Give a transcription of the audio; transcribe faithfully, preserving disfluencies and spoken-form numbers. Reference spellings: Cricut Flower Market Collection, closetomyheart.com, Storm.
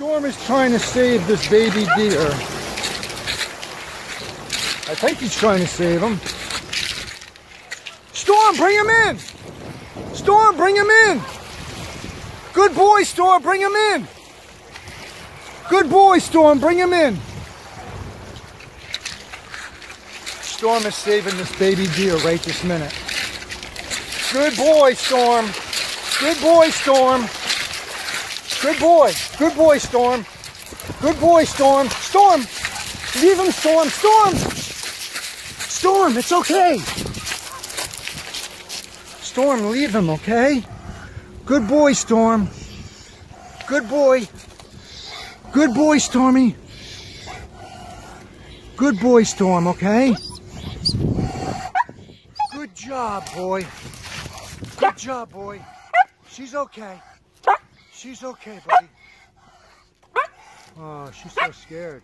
Storm is trying to save this baby deer. I think he's trying to save him. Storm, bring him in! Storm, bring him in! Good boy, Storm, bring him in! Good boy, Storm, bring him in! Storm is saving this baby deer right this minute. Good boy, Storm! Good boy, Storm! Good boy. Good boy, Storm. Good boy, Storm. Storm. Leave him, Storm. Storm. Storm, it's okay. Storm, leave him, okay? Good boy, Storm. Good boy. Good boy, Stormy. Good boy, Storm, okay? Good job, boy. Good job, boy. She's okay. She's okay, buddy. Oh, she's so scared.